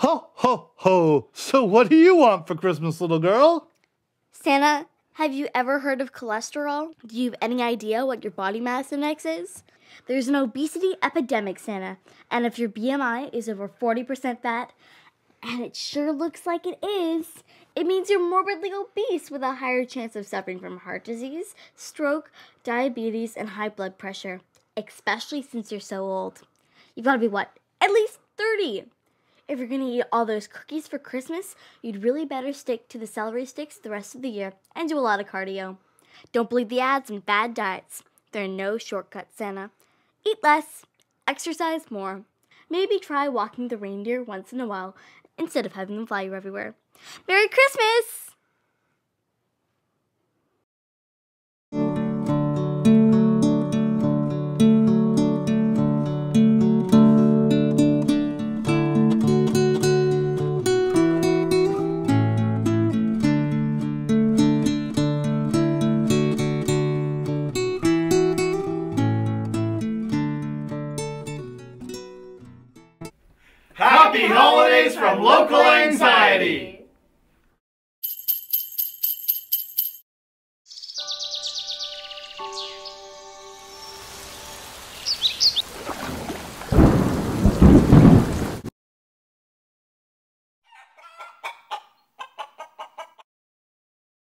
Ho, ho, ho. So what do you want for Christmas, little girl? Santa, have you ever heard of cholesterol? Do you have any idea what your body mass index is? There's an obesity epidemic, Santa. And if your BMI is over 40% fat, and it sure looks like it is, it means you're morbidly obese with a higher chance of suffering from heart disease, stroke, diabetes, and high blood pressure, especially since you're so old. You've got to be, what, at least 30. If you're going to eat all those cookies for Christmas, you'd really better stick to the celery sticks the rest of the year and do a lot of cardio. Don't believe the ads and bad diets. There are no shortcuts, Santa. Eat less, exercise more. Maybe try walking the reindeer once in a while instead of having them fly you everywhere. Merry Christmas! Happy holidays from Local Anxiety!